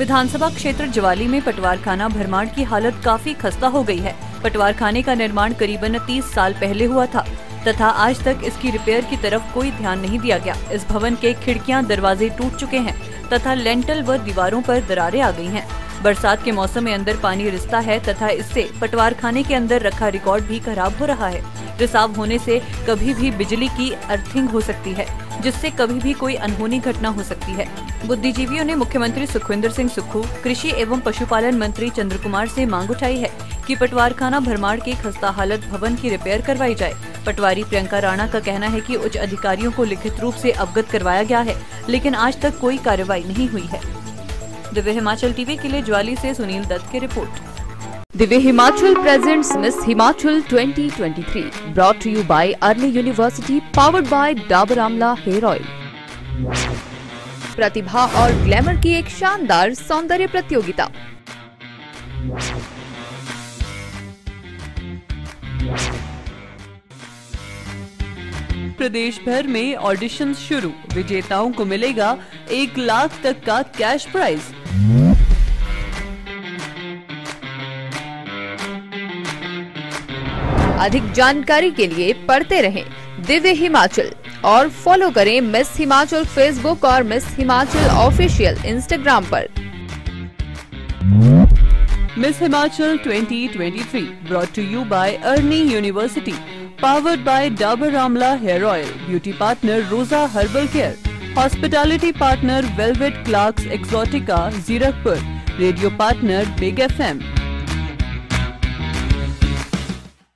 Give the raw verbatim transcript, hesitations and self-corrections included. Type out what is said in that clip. विधानसभा क्षेत्र ज्वाली में पटवारखाना भरमाड़ की हालत काफी खस्ता हो गई है। पटवारखाने का निर्माण करीबन तीस साल पहले हुआ था तथा आज तक इसकी रिपेयर की तरफ कोई ध्यान नहीं दिया गया। इस भवन के खिड़कियां दरवाजे टूट चुके हैं तथा लेंटल व दीवारों पर दरारें आ गई हैं। बरसात के मौसम में अंदर पानी रिसता है तथा इससे पटवारखाने के अंदर रखा रिकॉर्ड भी खराब हो रहा है। रिसाव होने से कभी भी बिजली की अर्थिंग हो सकती है, जिससे कभी भी कोई अनहोनी घटना हो सकती है। बुद्धिजीवियों ने मुख्यमंत्री सुखविंदर सिंह सुक्खू, कृषि एवं पशुपालन मंत्री चंद्रकुमार से मांग उठाई है कि पटवारखाना भरमाड़ के खस्ता हालत भवन की रिपेयर करवाई जाए। पटवारी प्रियंका राणा का कहना है कि उच्च अधिकारियों को लिखित रूप से अवगत करवाया गया है, लेकिन आज तक कोई कार्रवाई नहीं हुई है। दिव्य हिमाचल टीवी के लिए ज्वाली से सुनील दत्त की report. Divya Himachal presents miss Himachal twenty twenty three, brought to you by Arni university, powered by Dabur Amla hair oil. प्रतिभा और ग्लैमर की एक शानदार सौंदर्य प्रतियोगिता। प्रदेश भर में ऑडिशन शुरू, विजेताओं को मिलेगा एक लाख तक का कैश प्राइज। अधिक जानकारी के लिए पढ़ते रहें दिव्य हिमाचल और फॉलो करें मिस हिमाचल फेसबुक और मिस हिमाचल ऑफिशियल इंस्टाग्राम पर। Miss Himachal twenty twenty three brought to you by Arni university, powered by Dabur Amla hair oil, beauty partner Roja herbal care, hospitality partner velvet Clarks Exotica Zirakpur, radio partner big F M.